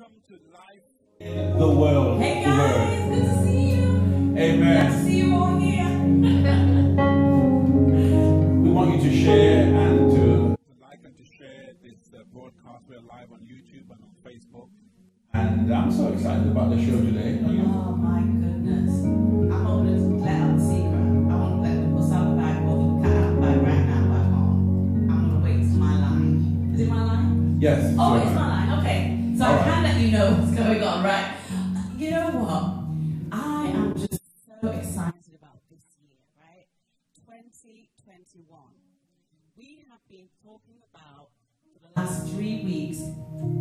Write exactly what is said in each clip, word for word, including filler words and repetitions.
Welcome to Life in the World. Hey guys, good to see you. Amen. Good to see you all here. We want you to share and to like and to share this uh, broadcast. We're live on YouTube and on Facebook. And I'm so excited about the show today. Are you? Oh my goodness. I'm always glad I'm seeing her. I want to let people stop by both of by right now by home. I'm gonna wait till my line. Is it my line? Yes. Oh, sure. It's my line, okay. So all I right. can let you know what's going on, right? You know what? I am just so excited about this year, right? twenty twenty-one. We have been talking about the last three weeks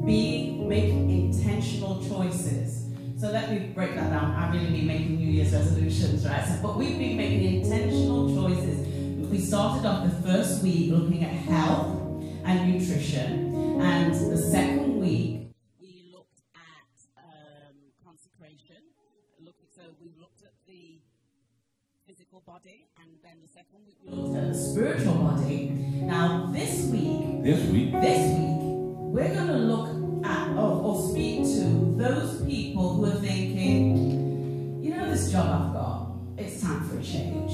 being making intentional choices. So let me break that down. I've really been making New Year's resolutions, right? So, but we've been making intentional choices. We started off the first week looking at health and nutrition, and the second week we looked at um, consecration. So we looked at the physical body, and then the second week we looked at the spiritual body. Now this week, this week, this week, we're going to look at or, or speak to those people who are thinking, you know, this job I've got, it's time for a change.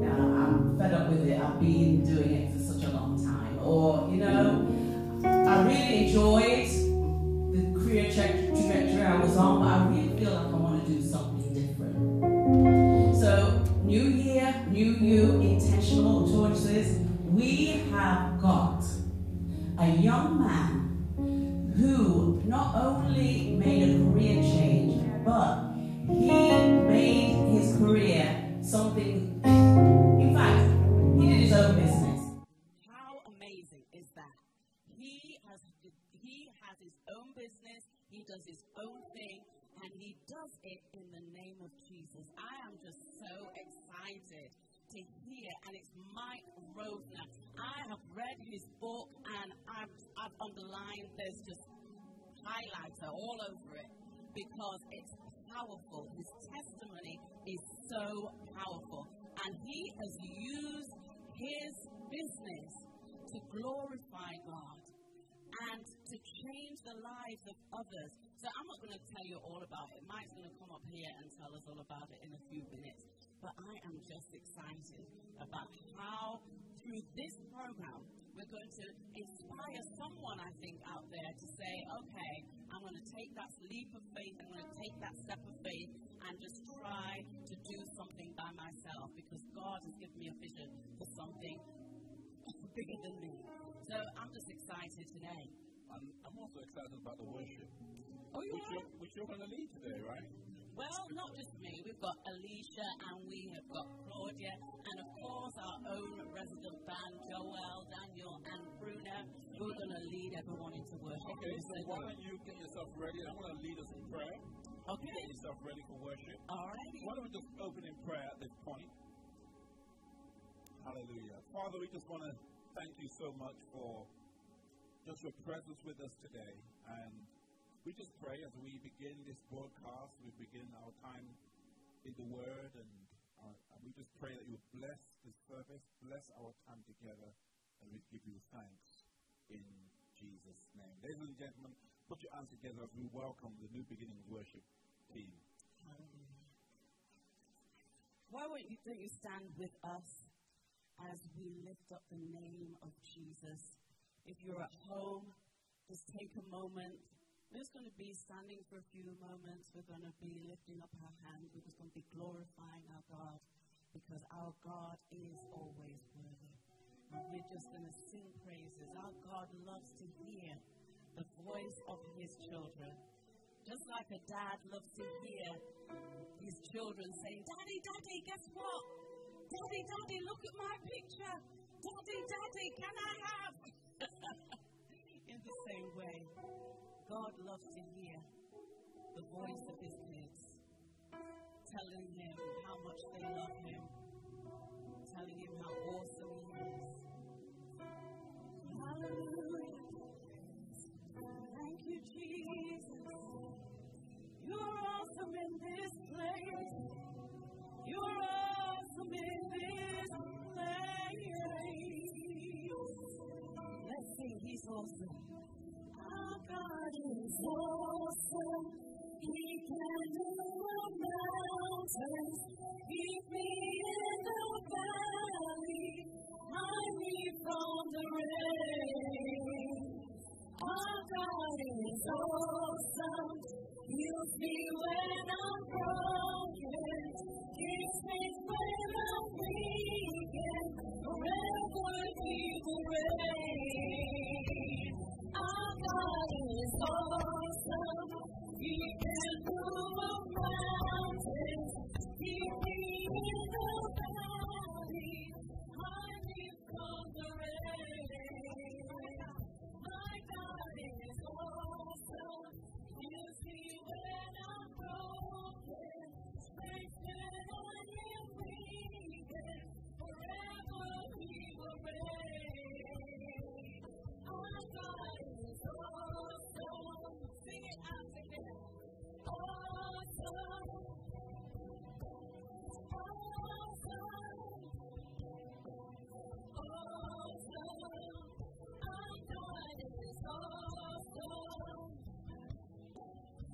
Now I'm fed up with it. I've been doing it for such a long time, or you know, I really enjoyed the career trajectory I was on, but I really feel like I want to do something different. So. New year, new you, intentional choices. We have got a young man who not only made a career change, but he made his career something. In fact, he did his own business. How amazing is that? He has he has his own business. He does his own thing. And he does it in the name of Jesus. I am just so excited to hear, and it's Mike Rovner. I have read his book, and I've, I've underlined, there's just highlighter all over it, because it's powerful. His testimony is so powerful. And he has used his business to glorify God and to change the lives of others. So I'm not going to tell you all about it. Mike's going to come up here and tell us all about it in a few minutes. But I am just excited about how, through this program, we're going to inspire someone, I think, out there to say, okay, I'm going to take that leap of faith, I'm going to take that step of faith, and just try to do something by myself, because God has given me a vision for something bigger than me. So I'm just excited today. I'm, I'm also excited about the worship. Oh, you which, are? You're, which you're going to lead today, right? Well, not just me. We've got Alicia, and we have got Claudia, and of course our own resident band, Joel, Daniel, and Bruna. We're going to lead everyone into worship. Okay, so why don't you get yourself ready? I'm going to lead us in prayer. Okay. Get yourself ready for worship. All right. Why don't we just open in prayer at this point? Hallelujah. Father, we just want to thank you so much for just your presence with us today, and we just pray as we begin this broadcast, we begin our time in the Word, and, our, and we just pray that you bless this service, bless our time together, and we give you thanks in Jesus' name. Ladies and gentlemen, put your hands together as we welcome the New Beginnings worship team. Why won't you, don't you stand with us as we lift up the name of Jesus? If you're at home, just take a moment. We're just going to be standing for a few moments. We're going to be lifting up our hands. We're just going to be glorifying our God, because our God is always worthy. And we're just going to sing praises. Our God loves to hear the voice of his children. Just like a dad loves to hear his children saying, Daddy, Daddy, guess what? Daddy, Daddy, look at my picture. Daddy, Daddy, can I have? In the same way, God loves to hear the voice of his kids, telling him how much they love him, telling him how awesome he is. Hallelujah. Thank you, Jesus. You're awesome in this place. You're awesome in this place. He's awesome. Our God is awesome. He can move mountains, keep me in the valley, hide me from the rain. Our God is awesome, heals me when I'm broken, gives me when I'm weakened, forever He will reign. Our God is awesome, He can move a mountain, keep me in the valley, hide me from the rain. My God is awesome, heals me when I'm broken, strengthens me when I'm weakened, forever He will reign. Our God is awesome, sing it out together. Awesome, awesome, awesome. Our God is awesome, awesome, awesome, awesome. Our God is awesome, Savior of the whole world, giver of salvation, on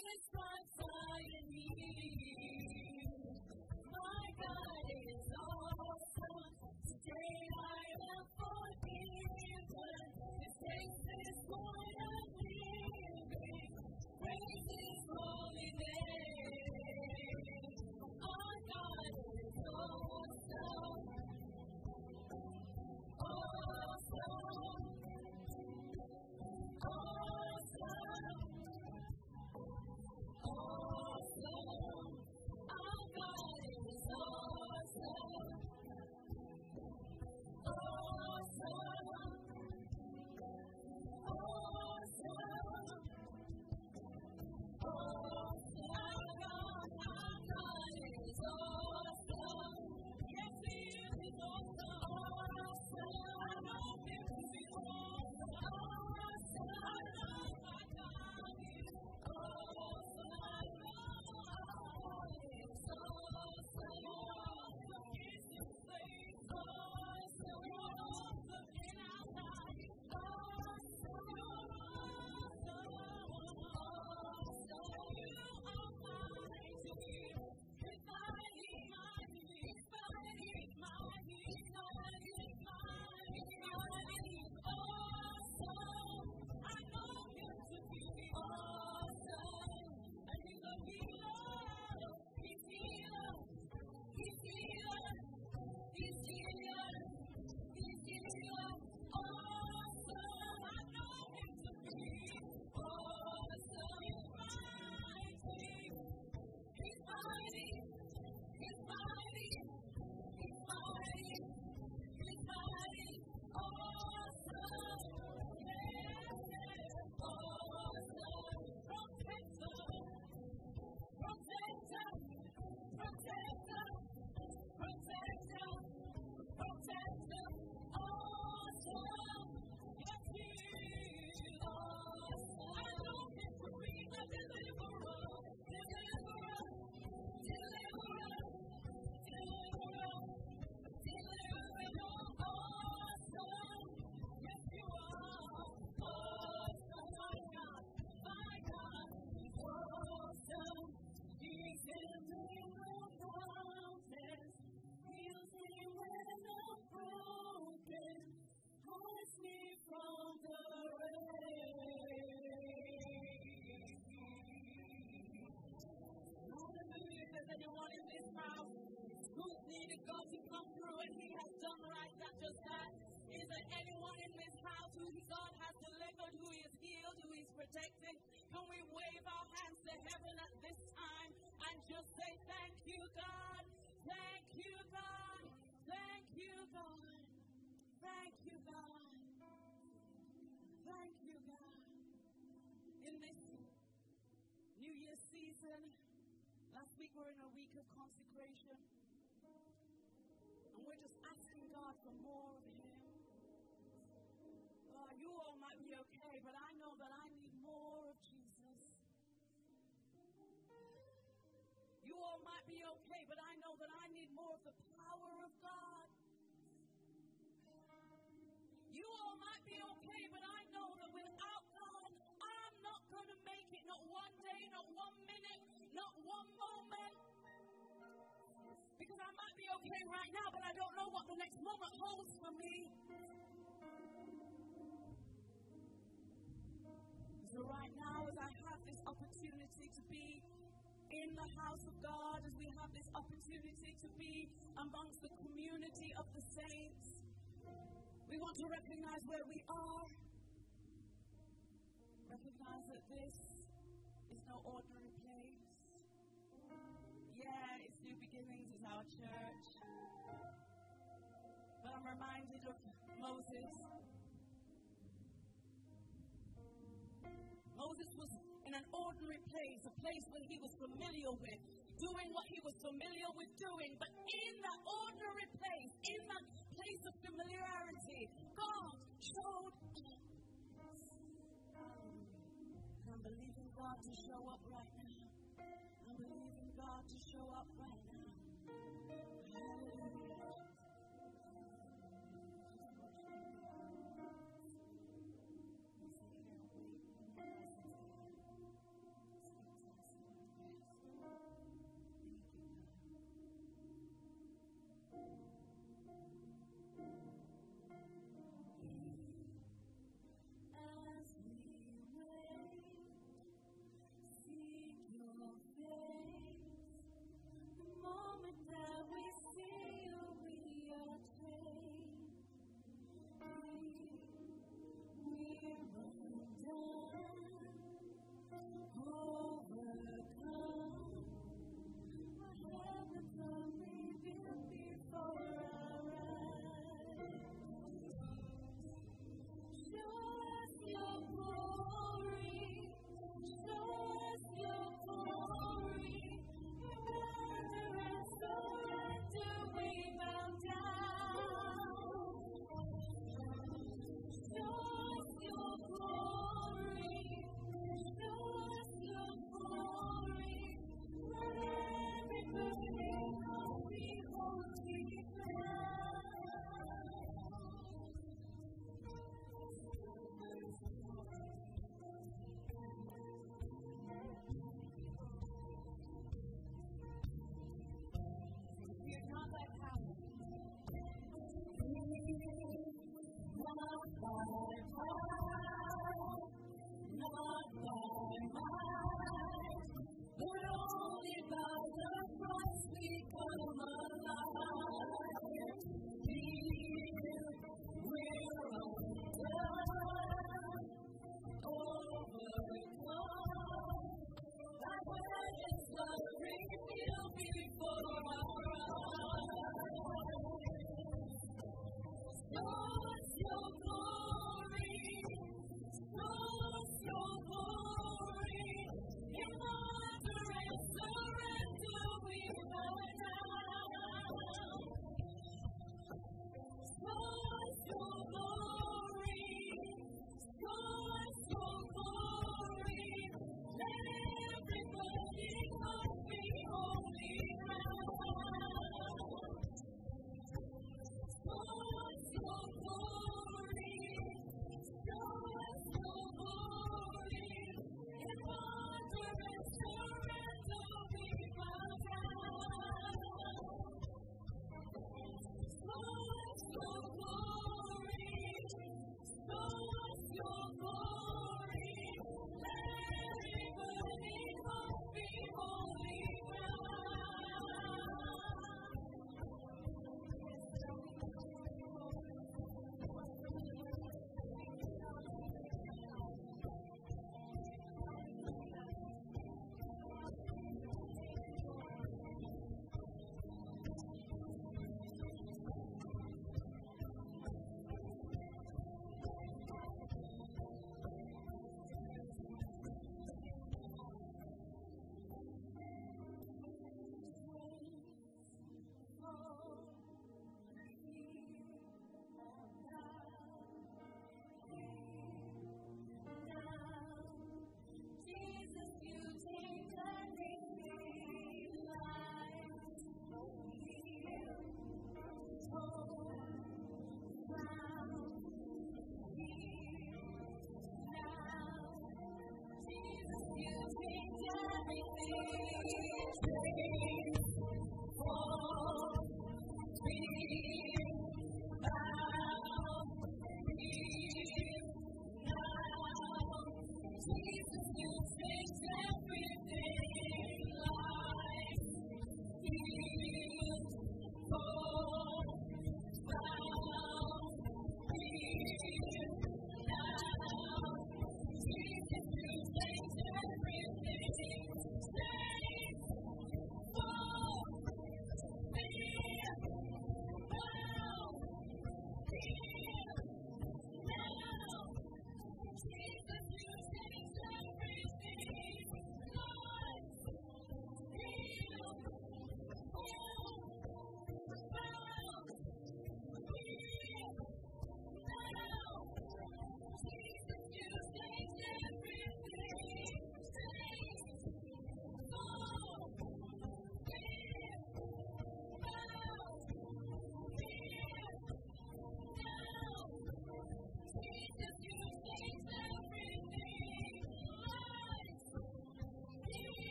His stripes I am healed. My God is awesome, today I am forgiven, His grace is why I'm living, praise His holy name. Our God is awesome, awesome, awesome, awesome. Our God is awesome, awesome, awesome, awesome. Our God, our God is awesome. Yes, He is awesome. Awesome. I know Him to be awesome. Awesome. I know my God is awesome. I know our God is awesome. Awesome is His face. Awesome. You're awesome in our life. Awesome. You're awesome. Awesome. You are mighty. Mighty, mighty, mighty, mighty, mighty, mighty, mighty. Awesome, I know Him to be awesome. And He's a healer, He's healer, He's healer, He's healer, He's healer. Awesome, I know Him to be awesome. He's mighty, He's mighty. He's mighty, He's mighty, He's mighty, awesome, yeah, yeah, awesome, protector, protector, protector, protector, protector, awesome, yes, He is awesome. I know Him to be a deliverer, deliverer, deliverer. Anyone in this house who's needed God to come through, and He has done right, not just that. Is there anyone in this house who God has delivered, who is healed, who is protected? Can we wave our hands to heaven at this time and just say, thank you, God, thank you, God, thank you, God, thank you, God, thank you, God. In this New Year season, last week we're in a week of consecration, and we're just asking God for more of Him. God, you but I know that I need more of Jesus. You all might be okay, but I know that I need more of the power of God. You all might be okay, but I know that without God, I'm not going to make it. Not one day, not one minute, not one moment. Because I might be okay right now, but I don't know what the next moment holds for me. So right now, as I have this opportunity to be in the house of God, as we have this opportunity to be amongst the community of the saints, we want to recognize where we are. Recognize that this is no ordinary place. Yeah, it's New Beginnings, it's our church. But I'm reminded of Moses. Moses was in an ordinary place, a place where he was familiar with, doing what he was familiar with doing. But in that ordinary place, in that place of familiarity, God showed up. I'm believing God to show up right now. I'm believing God to show up right now. Hallelujah. Thank you.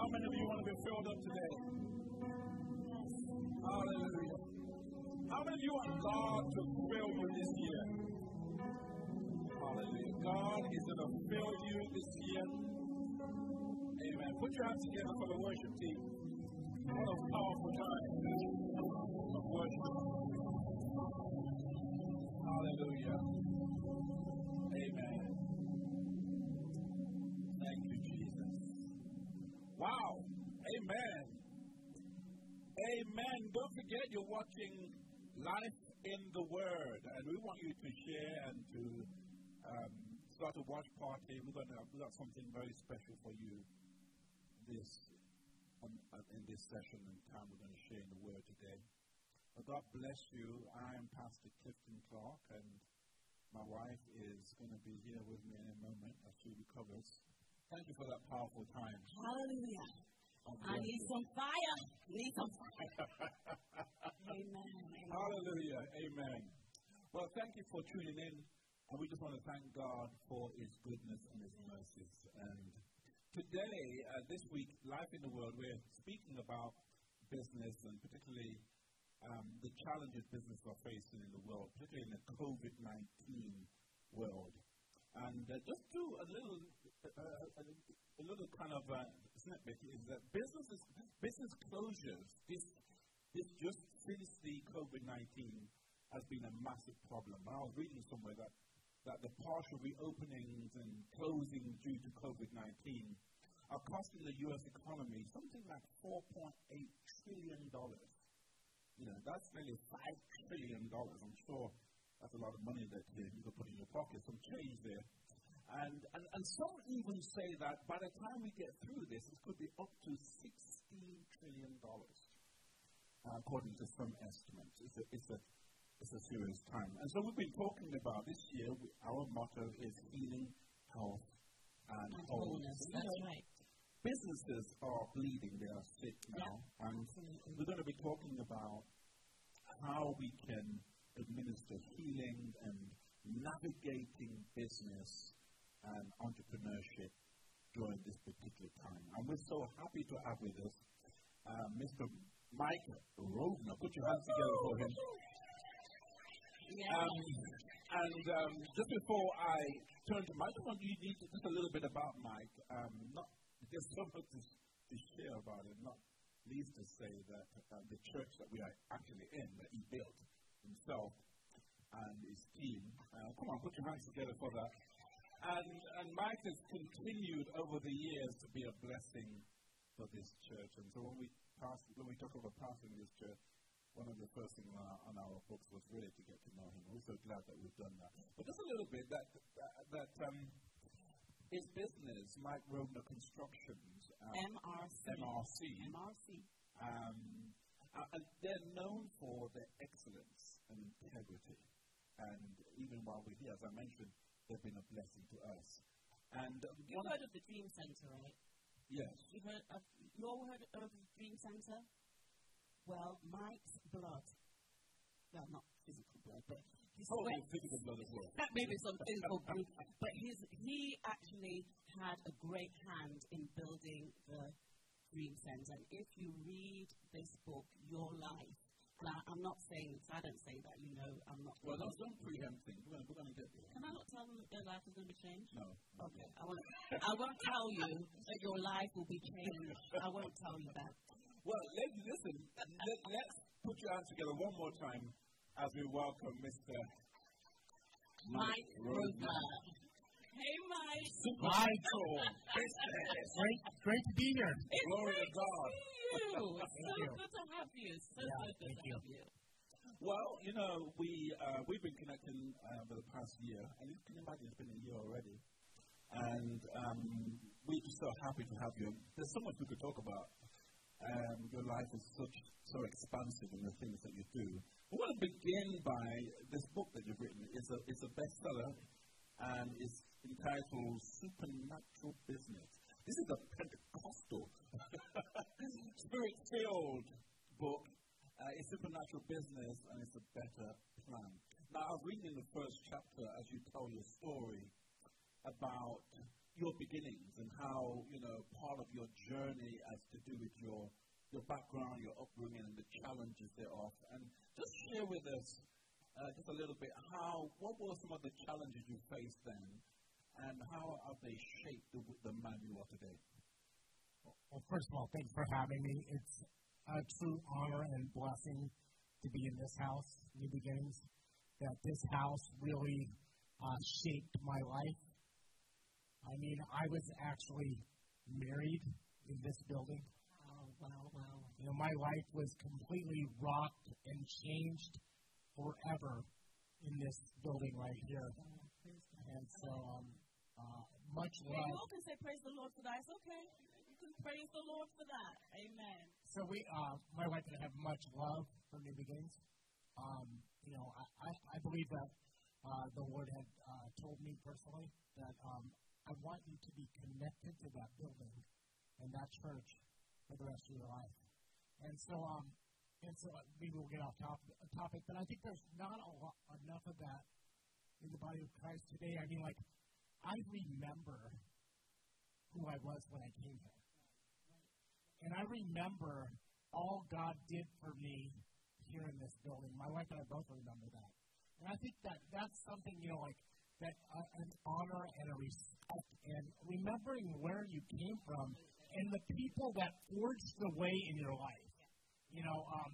How many of you want to be filled up today? Hallelujah. How many of you want God to fill you this year? Hallelujah. God is going to fill you this year. Amen. Put your hands together for the worship team. What a powerful time of worship. Hallelujah. Amen. Thank you, Jesus. Wow. Amen. Amen. Don't forget you're watching Life in the Word, and we want you to share and to um, start a watch party. We're going to have something very special for you this um, in this session and time we're going to share in the Word today. But God bless you. I am Pastor Clifton Clark, and my wife is going to be here with me in a moment as she recovers. Thank you for that powerful time. Hallelujah. I need some fire. Need some fire. Amen. Hallelujah. Amen. Well, thank you for tuning in. And we just want to thank God for His goodness and His mercies. And today, uh, this week, Life in the World, we're speaking about business and particularly um, the challenges business are facing in the world, particularly in the COVID nineteen world. And uh, just do a little, uh, a little kind of uh, snippet is that business is, business closures this this just since the COVID nineteen has been a massive problem. And I was reading somewhere that that the partial reopenings and closing due to COVID nineteen are costing the U S economy something like four point eight trillion dollars. You know, that's nearly five trillion dollars. I'm sure. That's a lot of money that you could put in your pocket, some change there. And, and, and some even say that by the time we get through this, it could be up to sixteen trillion dollars, uh, according to some estimates. It's a, it's, a, it's a serious time. And so we've been talking about this year, we, our motto is healing, health, and wholeness. That's right. Businesses are bleeding. They are sick now. Yeah. And mm-hmm. we're going to be talking about how we can administer healing and navigating business and entrepreneurship during this particular time. And we're so happy to have with us uh, Mister Mike Rovner. Put your hands together for him. Um, and um, just before I turn to Mike, I want you to need just a little bit about Mike. Um, not just so much to, to share about him, not least to say that uh, the church that we are actually in, that he built himself and his team. Uh, come on, put your hands together for that. And, and Mike has continued over the years to be a blessing for this church. And so when we pass, when we talk about passing this church, one of the first things on our, on our books was really to get to know him. We're so glad that we've done that. But just a little bit that that, that um, his business, Mike Rovner Construction, um, M R C. M R C. M R C. Um, Uh, and they're known for their excellence and integrity. And even while we're here, as I mentioned, they've been a blessing to us. And um, You've heard of the Dream Center, right? Yes. You've heard of, you all heard of the Dream Center? Well, Mike's blood. Well, not physical blood, but his oh, sweat. Physical blood as well. That may be some physical blood. But his, he actually had a great hand in building the Dream Center. And if you read this book, Your Life, and I, I'm not saying, I don't say that, you know, I'm not. Well, that's not preempting. We're going to get there. Can I not tell them that their life is going to be changed? No. Okay. I won't, I won't tell you that your life will be changed. I won't tell you that. Well, ladies, listen, let, let's put your hands together one more time as we welcome Mister Mike Rovner. Hey, Mike. Michael. It's great, great to be here. It's Glory to God. To it's so you. good to have you. It's so yeah, good to you. have you. Well, you know, we, uh, we've been connecting uh, for the past year. And you can imagine it's been a year already. And um, we're just so happy to have you. There's so much we could talk about. Um, your life is such, so expansive in the things that you do. I want to begin by this book that you've written. It's a, it's a bestseller. And it's entitled Supernatural Business. This is a Pentecostal, spirit-filled book. Uh, it's Supernatural Business, and it's a better plan. Now, I was reading in the first chapter as you tell your story about your beginnings and how, you know, part of your journey has to do with your, your background, your upbringing, and the challenges thereof. And just share with us uh, just a little bit how, what were some of the challenges you faced then, and how have they shaped the, the man you are today? Well, first of all, thanks for having me. It's a true honor and blessing to be in this house, New Beginnings, that this house really uh, shaped my life. I mean, I was actually married in this building. Wow, wow, wow. You know, my life was completely rocked and changed forever in this building right here. And so, um, uh, much love. You all can say praise the Lord for that. It's okay. You can praise the Lord for that. Amen. So we, uh, my wife and I have much love for New Beginnings. Um, you know, I, I, I believe that uh, the Lord had uh, told me personally that um, I want you to be connected to that building and that church for the rest of your life. And so, um, and so maybe we'll get off topic, topic, but I think there's not a lot, enough of that in the body of Christ today. I mean, like, I remember who I was when I came here. And I remember all God did for me here in this building. My wife and I both remember that. And I think that that's something, you know, like, that uh, an honor and a respect, and remembering where you came from and the people that forged the way in your life. You know, um,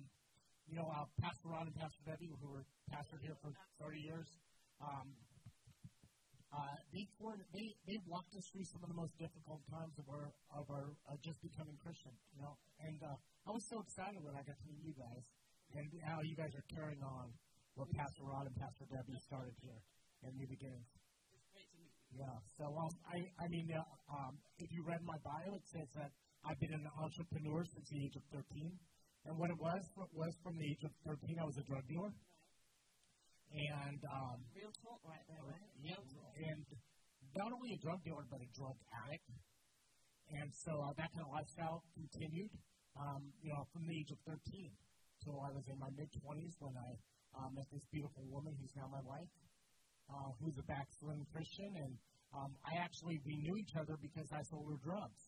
you know, uh, Pastor Ron and Pastor Debbie, who were pastored here for thirty years, Um, uh, they, they, they walked us through some of the most difficult times of our, of our uh, just becoming Christian, you know. And uh, I was so excited when I got to meet you guys and how you guys are carrying on what Pastor Rod and Pastor Debbie started here and New Beginnings. It's great to meet you. Yeah. So, um, I, I mean, uh, um, if you read my bio, it says that I've been an entrepreneur since the age of thirteen. And what it was was from the age of thirteen, I was a drug dealer. And um, real talk right there, right? Yep. And not only a drug dealer, but a drug addict. And so uh, that kind of lifestyle continued, um, you know, from the age of thirteen till I was in my mid twenties when I uh, met this beautiful woman who's now my wife, uh, who's a backslidden Christian. And um, I actually, we knew each other because I sold her drugs.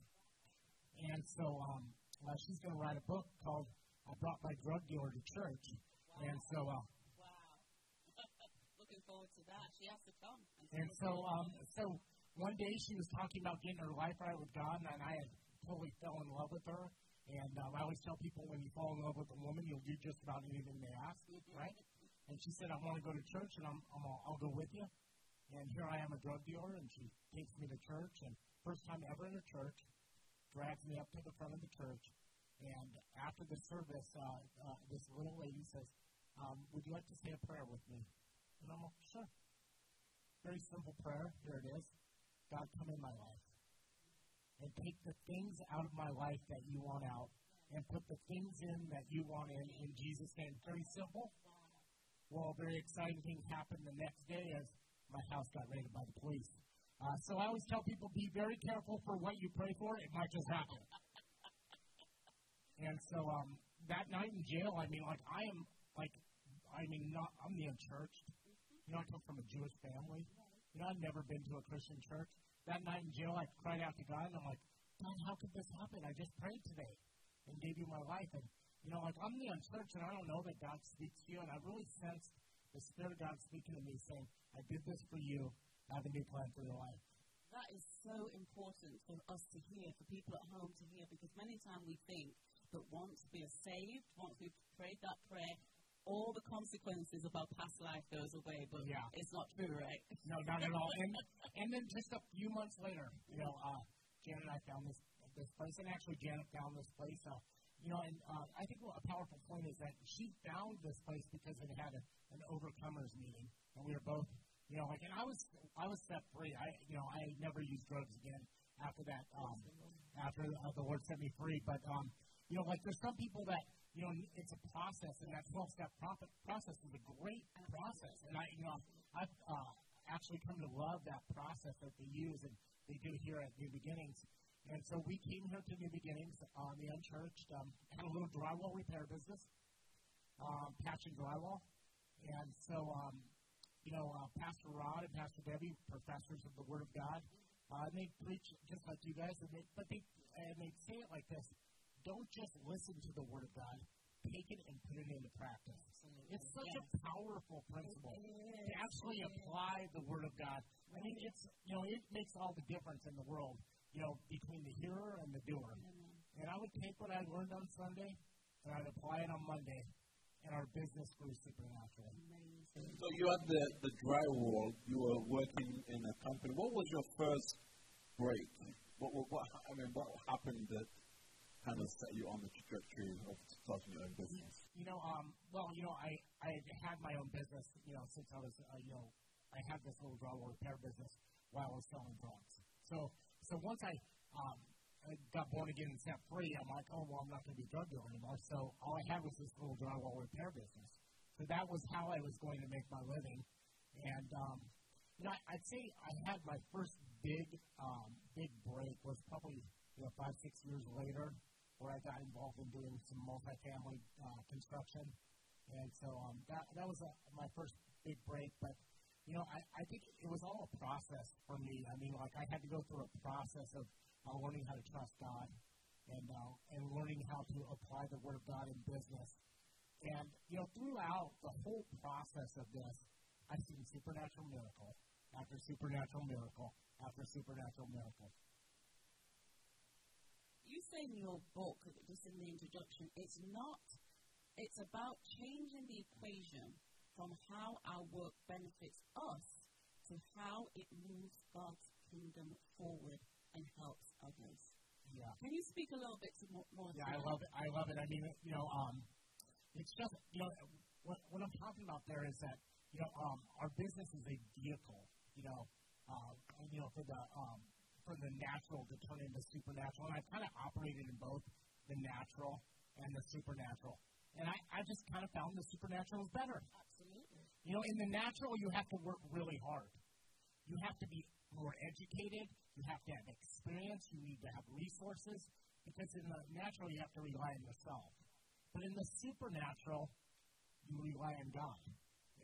And so um, uh, she's going to write a book called I Brought My Drug Dealer to Church. Wow. And so, uh, forward to that. She has to come. And, and so, um, so one day she was talking about getting her life right with God, and I had totally fell in love with her. And um, I always tell people, when you fall in love with a woman, you'll do just about anything they ask you, right? And she said, I want to go to church, and I'm, I'm, I'll go with you. And here I am, a drug dealer, and she takes me to church, and first time ever in a church, drags me up to the front of the church. And after the service, uh, uh, this little lady says, um, would you like to say a prayer with me? And I'm like, sure. Very simple prayer. Here it is. God, come in my life and take the things out of my life that you want out and put the things in that you want in, in Jesus' name. Very simple. Well, a very exciting thing happened the next day as my house got raided by the police. Uh, so I always tell people, be very careful for what you pray for. It might just happen. And so um, that night in jail, I mean, like, I am, like, I mean, not, I'm the unchurched. You know, I come from a Jewish family. You know, I've never been to a Christian church. That night in jail, I cried out to God, and I'm like, God, how could this happen? I just prayed today and gave you my life. And, you know, like, I'm the unchurched, and I don't know that God speaks to you. And I really sensed the Spirit of God speaking to me, saying, I did this for you. I have a new plan for your life. That is so important for us to hear, for people at home to hear, because many times we think that once we are saved, once we've prayed that prayer, all the consequences of our past life goes away, but yeah. It's not true, right? No, not at all. And, and then just a few months later, you know, uh, Janet and I found this this place, and actually Janet found this place. Uh, you know, and uh, I think a powerful point is that she found this place because it had a, an overcomers meeting, and we were both, you know, like, and I was I was set free. I, you know, I never used drugs again after that. Um, after uh, the Lord set me free, but um, you know, like, there's some people that. You know, it's a process, and that twelve-step process is a great process. And I, you know, I've uh, actually come to love that process that they use and they do here at New Beginnings. And so we came here to New Beginnings on the unchurched, um, had a little drywall repair business, um, patching drywall. And so, um, you know, uh, Pastor Rod and Pastor Debbie, professors of the Word of God, Uh, and they preach just like you guys, and they, but they and they say it like this: don't just listen to the Word of God; take it and put it into practice. Absolutely. It's such yes. a powerful principle to actually apply the Word of God. Right. I mean, it's you know it makes all the difference in the world, you know, between the hearer and the doer. Mm-hmm. And I would take what I learned on Sunday and I'd apply it on Monday, and our business grew supernaturally. So you had the, the drywall, you were working in a company. What was your first break? What, what, what I mean, what happened that kind of set you on the trajectory of starting your own business? You know, um, well, you know, I, I had my own business, you know, since I was, uh, you know, I had this little drywall repair business while I was selling drugs. So, so once I, um, I got born again and set free, I'm like, oh, well, I'm not going to be a drug dealer anymore. So all I had was this little drywall repair business. So that was how I was going to make my living. And, um, you know, I, I'd say I had my first big, um, big break was probably, you know, five, six years later where I got involved in doing some multifamily uh, construction. And so um, that, that was a, my first big break. But, you know, I, I think it was all a process for me. I mean, like I had to go through a process of Uh, learning how to trust God, and uh, and learning how to apply the Word of God in business. And, you know, throughout the whole process of this, I've seen supernatural miracle after supernatural miracle after supernatural miracle. You say in your book, just in the introduction, it's not, it's about changing the equation from how our work benefits us to how it moves God's kingdom forward and helps others. Yeah. Can you speak a little bit more? more yeah, I love it. I love it. I mean, you know, um, it's just, you know, what, what I'm talking about there is that, you know, um, our business is a vehicle, you know, uh, you know, for the um, for the natural to turn into supernatural. And I've kind of operated in both the natural and the supernatural. And I, I just kind of found the supernatural is better. Absolutely. You know, in the natural, you have to work really hard. You have to be more educated, you have to have experience, you need to have resources, because in the natural you have to rely on yourself. But in the supernatural, you rely on God.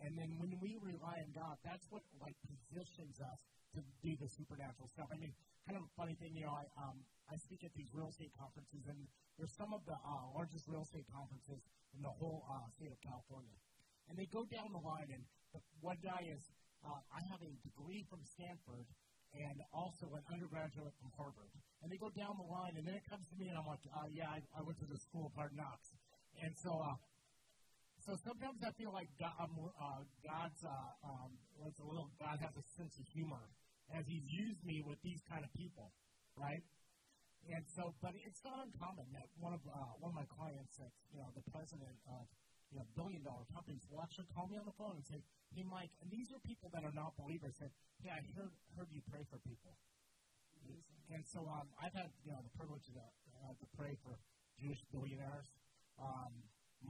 And then when we rely on God, that's what like positions us to do the supernatural stuff. I mean, kind of a funny thing, you know, I um I speak at these real estate conferences, and there's some of the uh, largest real estate conferences in the whole uh, state of California. And they go down the line, and the one guy is, Uh, I have a degree from Stanford and also an undergraduate from Harvard. And they go down the line, and then it comes to me, and I'm like, uh, yeah, I, I went to the school of hard knocks. And so uh, so sometimes I feel like God, um, uh, God's, uh, um, like a little, God has a sense of humor as he's used me with these kind of people, right? And so, but it's not uncommon that one of, uh, one of my clients that's, you know, the president of, you know, billion-dollar companies will actually call me on the phone and say, hey, Mike, and these are people that are not believers, said, hey, I heard, heard you pray for people. Mm-hmm. And so um, I've had, you know, the privilege to, uh, to pray for Jewish billionaires, um,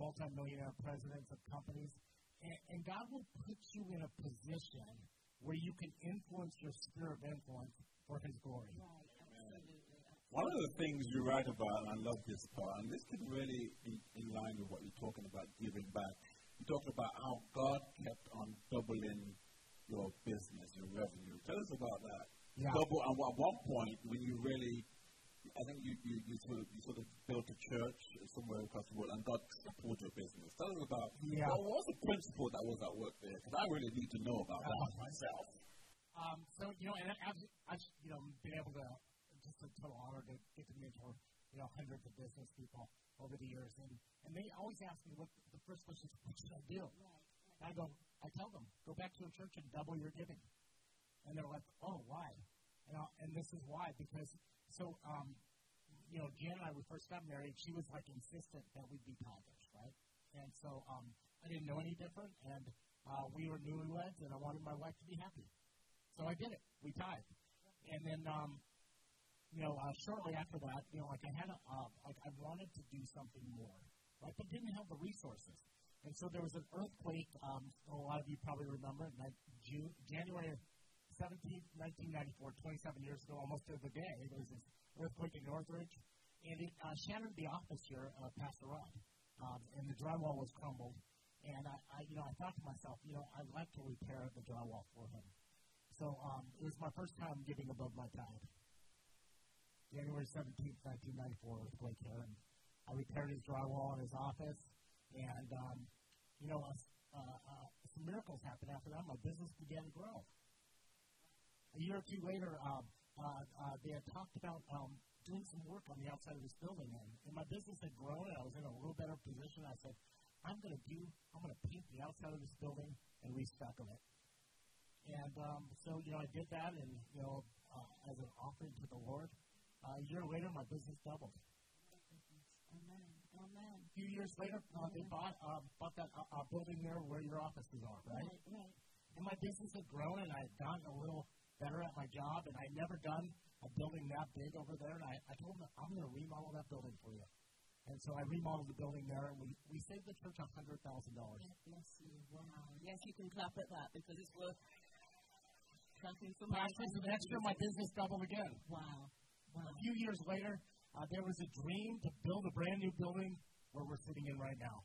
multi-millionaire presidents of companies, and, and God will put you in a position where you can influence your sphere of influence for his glory. Right. One of the things you write about, and I love this part, and this is really in, in line with what you're talking about, giving back. You talked about how God kept on doubling your business, your revenue. Tell us about that. Yeah. Double, and at one point, when you really, I think you, you, you, sort, of, you sort of built a church somewhere across the world, and God supported your business. Tell us about yeah. what was the principle that was at work there, because I really need to know about uh, that myself. Um, so, you know, and I've, I've you know, been able to, just a total honor to get to mentor, you know, hundreds of business people over the years. And, and they always ask me, what the first question is, what should I do? And I go, I tell them, go back to your church and double your giving. And they're like, oh, why? And, I'll, and this is why, because, so, um, you know, Janet and I, we first got married, she was, like, insistent that we'd be tithers, right? And so um, I didn't know any different, and uh, we were newlyweds, and I wanted my wife to be happy. So I did it. We tithed. And then, um, You know, uh, shortly after that, you know, like I had, a, uh, like I wanted to do something more, right? But didn't have the resources, and so there was an earthquake. Um, a lot of you probably remember it, June, January seventeenth, nineteen ninety-four, twenty-seven years ago, almost to the day. There was this earthquake in Northridge, and it uh, shattered the office here of Pastor Ron, um, and the drywall was crumbled. And I, I, you know, I thought to myself, you know, I'd like to repair the drywall for him. So um, it was my first time giving above my tithe. January seventeenth, nineteen ninety-four, with Blake Karen. I repaired his drywall in his office, and, um, you know, uh, uh, some miracles happened after that. My business began to grow. A year or two later, um, uh, uh, they had talked about um, doing some work on the outside of this building, and, and my business had grown, and I was in a little better position. I said, I'm going to do, I'm going to paint the outside of this building and restucco it. And um, so, you know, I did that, and, you know, uh, as an offering to the Lord. Uh, a year later, my business doubled. Amen. Amen. A few years later, uh, they bought, uh, bought that uh, uh, building there where your offices are, right? Right, right. And my business had grown, and I had gotten a little better at my job, and I'd never done a building that big over there, and I, I told them, I'm going to remodel that building for you. And so I remodeled the building there, and we, we saved the church one hundred thousand dollars. Bless you. Wow. Yes, you can clap at that, because it's worth something for my business. The next year, my business doubled again. Wow. Wow. A few years later, uh, there was a dream to build a brand new building where we're sitting in right now.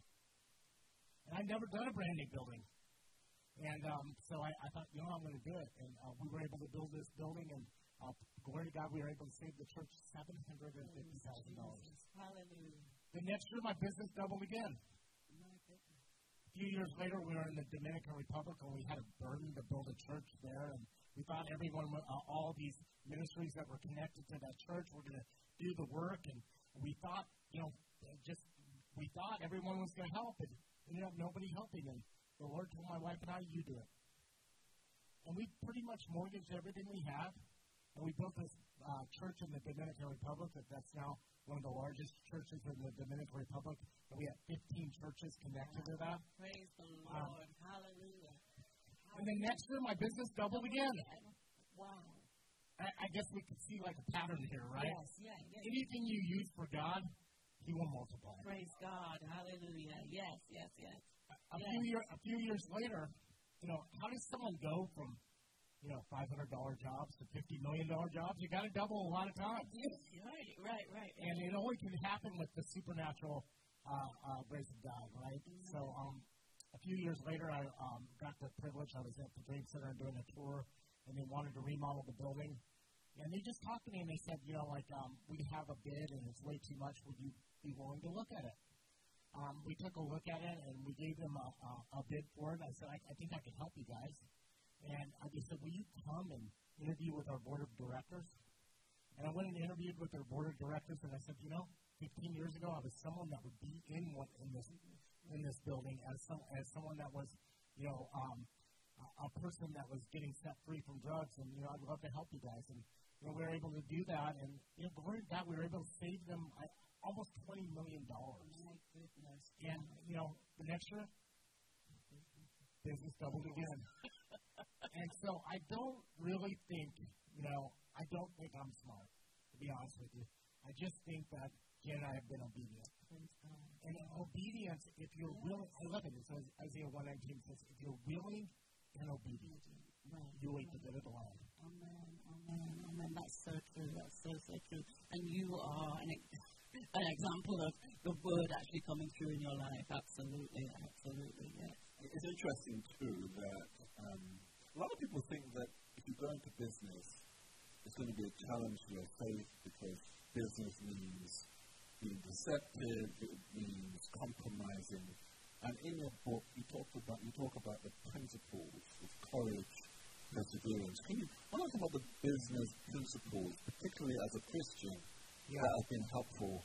And I'd never done a brand new building. And um, so I, I thought, you know, I'm going to do it. And uh, we were able to build this building, and uh, glory to God, we were able to save the church seven hundred fifty thousand dollars. Hallelujah. The next year, my business doubled again. A few years later, we were in the Dominican Republic, and we had a burden to build a church there. And we thought everyone, uh, all these ministries that were connected to that church were going to do the work. And we thought, you know, just we thought everyone was going to help, and ended up nobody helping. And the Lord told my wife and I, you do it. And we pretty much mortgaged everything we had, and we built this uh, church in the Dominican Republic that's now one of the largest churches in the Dominican Republic. And we have fifteen churches connected to that. Praise the Lord. Um, Hallelujah. And then next year, my business doubled again. Wow. I, I guess we could see like a pattern here, right? Yes, yeah, yes. Anything you use for God, He will multiply. Praise God. Hallelujah. Yes, yes, yes. A yes. few year, a few years later, you know, how does someone go from, you know, five hundred dollar jobs to fifty million dollar jobs? You got to double a lot of times. Yes, right, right, right. And it only can happen with the supernatural uh, uh, grace of God, right? Mm-hmm. So, um, a few years later, I um, got the privilege. I was at the Dream Center doing a tour, and they wanted to remodel the building. And they just talked to me, and they said, you know, like um, we have a bid, and it's way too much. Would you be willing to look at it? Um, we took a look at it, and we gave them a, a, a bid for it. I said, I, I think I can help you guys. And I just said, will you come and interview with our board of directors? And I went and interviewed with their board of directors, and I said, you know, fifteen years ago, I was someone that would be in what in this in this building as some as someone that was, you know, um, a, a person that was getting set free from drugs, and you know, I'd love to help you guys. And you know, we were able to do that, and you know, glory to God, we were able to save them. I, Almost twenty million dollars. And, you know, the next year, business doubled again. And so I don't really think, you know, I don't think I'm smart, to be honest with you. I just think that Jen and I have been obedient. And obedience, if you're willing, I love it. It says, Isaiah one nineteen says, if you're willing and obedient, you will eat the good of the land. Amen, amen, amen. That's so true. That's so, so true. And you are an example. An example of the word actually coming through in your life. Absolutely, absolutely, yes. It's interesting, too, that um, a lot of people think that if you go into business, it's going to be a challenge to your faith because business means being deceptive, it means compromising. And in your book, you talk about, you talk about the principles of courage, perseverance. Can you tell us about the business principles, particularly as a Christian, yeah, that have been helpful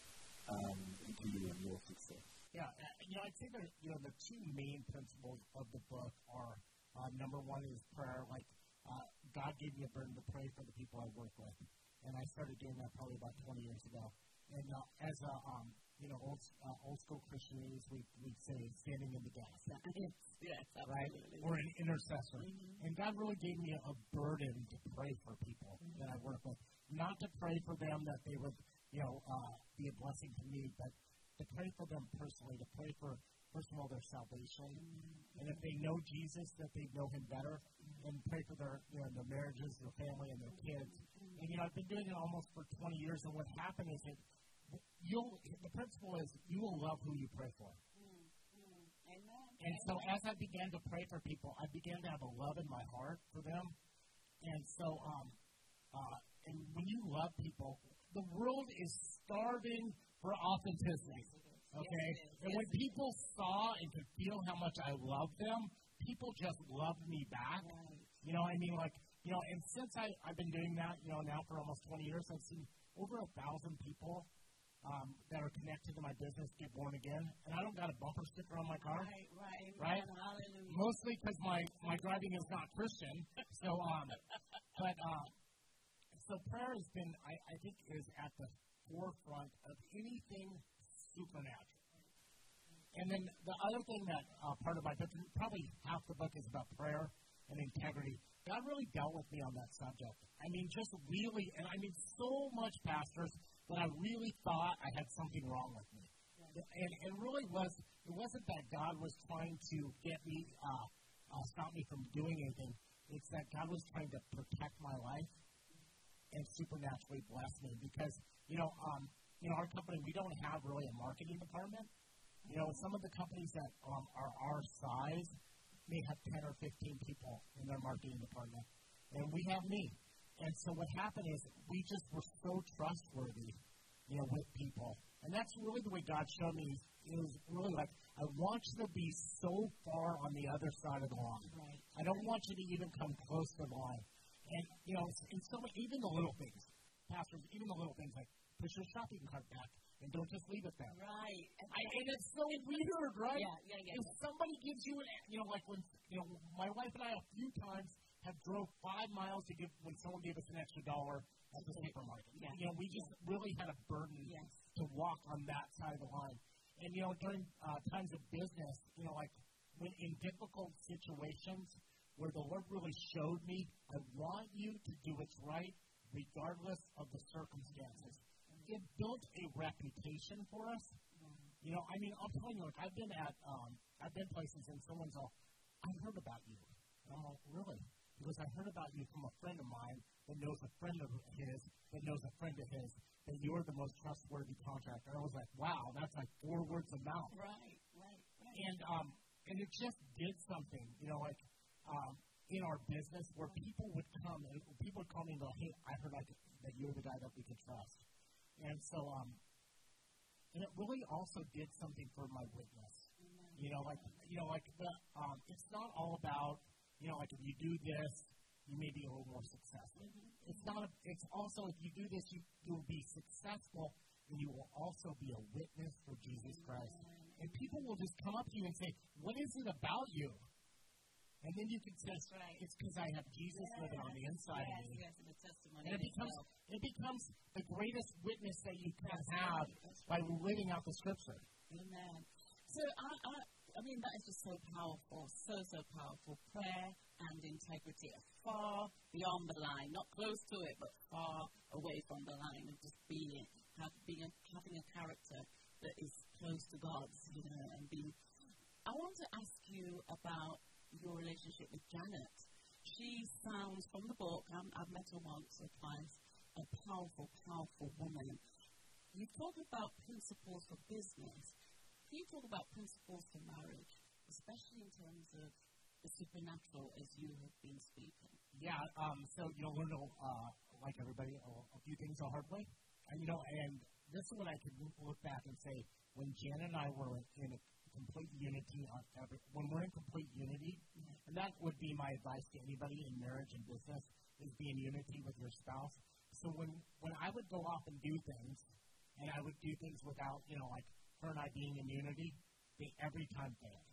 um, to you and your success? Yeah, uh, you know, I'd say that, you know, the two main principles of the book are, uh, number one is prayer. Like, uh, God gave me a burden to pray for the people I work with, and I started doing that probably about twenty years ago. And uh, as a, um, you know, old, uh, old school Christians, we, we'd say standing in the gap. Yes, right? Or an intercessor. Mm-hmm. And God really gave me a, a burden to pray for people mm-hmm. that I work with. Not to pray for them that they would, you know, uh, be a blessing to me, but to pray for them personally, to pray for, first of all, their salvation, mm-hmm. and if they know Jesus, that they know Him better, mm-hmm. and pray for their, you know, their marriages, their family, and their kids. Mm-hmm. And, you know, I've been doing it almost for twenty years, and what happened is that you'll, the principle is you will love who you pray for. Mm-hmm. Amen. And so as I began to pray for people, I began to have a love in my heart for them, And so, um, uh, and when you love people, the world is starving for authenticity. Okay? And when people saw and could feel how much I loved them, people just loved me back. You know, I mean, like, you know, and since I, I've been doing that, you know, now for almost twenty years, I've seen over a thousand people um, that are connected to my business get born again. And I don't got a bumper sticker on my car. Right, right, right. Hallelujah. Mostly because my, my driving is not Christian. So, um, but, uh, so prayer has been, I, I think, is at the forefront of anything supernatural. And then the other thing that uh, part of my book, probably half the book is about prayer and integrity. God really dealt with me on that subject. I mean, just really, and I mean so much, pastors, that I really thought I had something wrong with me. And it really was, it wasn't that God was trying to get me, uh, uh, stop me from doing anything. It's that God was trying to protect my life and supernaturally bless me. Because, you know, um, you know, our company, we don't have really a marketing department. You know, some of the companies that um, are our size may have ten or fifteen people in their marketing department. And we have me. And so what happened is we just were so trustworthy, you know, with people. And that's really the way God showed me. It was really like, I want you to be so far on the other side of the line. Right. I don't want you to even come close to the line. And, you know, and so even the little things, pastors, even the little things like push your shopping cart back. And don't just leave it there. Right. And, I, and it's so weird, right? Yeah, yeah, yeah. If somebody gives you, an, you know, like when, you know, my wife and I a few times have drove five miles to give, when someone gave us an extra dollar at the supermarket. Yeah. You know, we just really had a burden yes. to walk on that side of the line. And, you know, during uh, times of business, you know, like when in difficult situations where the Lord really showed me, I want you to do what's right regardless of the circumstances. It built a reputation for us. Mm-hmm. You know, I mean, I'll tell you, like, I've been at, um, I've been places and someone's all, I heard about you. And I'm like, really? Because I heard about you from a friend of mine that knows a friend of his, that knows a friend of his, that you're the most trustworthy contractor. And I was like, wow, that's like four words of mouth. Right, right, right. And, um, and it just did something, you know, like, um, in our business where people would come and people would call me and go, hey, I heard I could, that you're the guy that we could trust. And so, um, and it really also did something for my witness. Amen. You know, like, you know, like, the, um, it's not all about, you know, like, if you do this, you may be a little more successful. Mm-hmm. It's not, a, it's also, if you do this, you, you'll be successful, and you will also be a witness for Jesus Christ. Amen. And people will just come up to you and say, what is it about you? And then you can say, right. It's because I have Jesus yes. living on the inside yes. of me. Yes. And it becomes, it becomes the greatest witness that you can yes. have yes. by living out the Scripture. Amen. So, I, I, I mean, that is just so powerful, so, so powerful. Prayer and integrity are far beyond the line, not close to it, but far away from the line of just being, have, being having a character that is close to God's, you know, and being. I want to ask you about your relationship with Janet. She sounds, from the book, um, I've met her once or twice, a powerful, powerful woman. You talk about principles for business. Can you talk about principles for marriage, especially in terms of the supernatural as you have been speaking? Yeah, um, so you'll learn, uh, like everybody, a few things the hard way. And, you know, and this is what I could look back and say, when Janet and I were in a complete unity on every, when we're in complete unity, mm-hmm. and that would be my advice to anybody in marriage and business, is be in unity with your spouse. So when, when I would go off and do things, and I would do things without, you know, like her and I being in unity, they every time failed.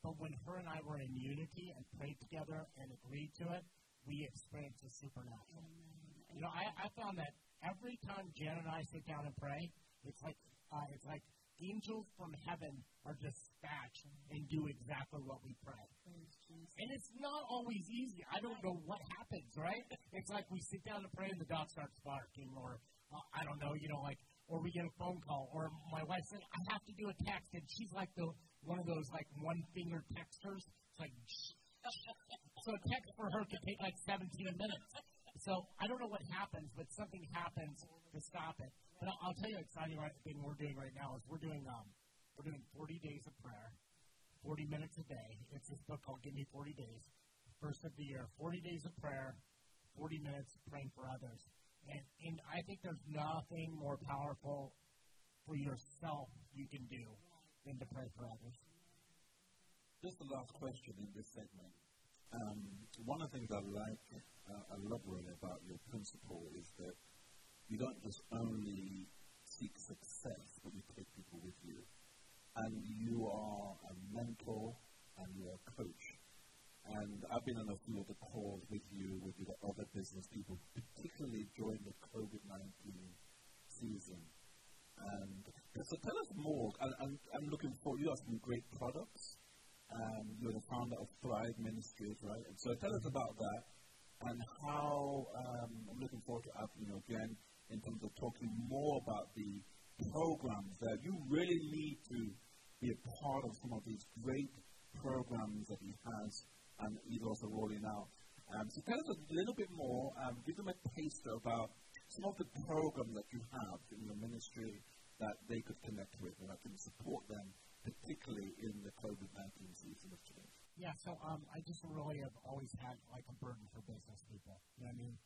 But when her and I were in unity and prayed together and agreed to it, we experienced the supernatural. Mm-hmm. You know, I, I found that every time Jan and I sit down and pray, it's like, uh, it's like, angels from heaven are dispatched and do exactly what we pray. And it's not always easy. I don't know what happens, right? It's like we sit down to pray and the dog starts barking, or uh, I don't know, you know, like, or we get a phone call, or my wife said, I have to do a text, and she's like the one of those, like, one-finger texters. It's like, so a text for her could take, like, seventeen minutes. So I don't know what happens, but something happens to stop it. But I'll tell you an exciting thing we're doing right now is we're doing um, we're doing forty days of prayer, forty minutes a day. It's this book called Give Me forty days, first of the year, forty days of prayer, as praying for others. And, and I think there's nothing more powerful for yourself you can do than to pray for others. Just the last question in this segment. Um, one of the things I like, uh, I love really about your principle is that you don't just only seek success, but you take people with you. And you are a mentor and you're a coach. And I've been on a few of the calls with you, with the other business people, particularly during the COVID nineteen season. And so tell us more. I, I'm, I'm looking forward. You have some great products. Um, you're the founder of Thrive Ministries, right? And so tell us about that and how um, I'm looking forward to up, you know, again, in terms of talking more about the programs that you really need to be a part of some of these great programs that he has and he's also rolling out. Um, so tell us a little bit more, um, give them a taster about some of the programs that you have in your ministry that they could connect with and that can support them, particularly in the COVID nineteen season of today. Yeah, so um, I just really have always had like a burden for business people, you know what I mean?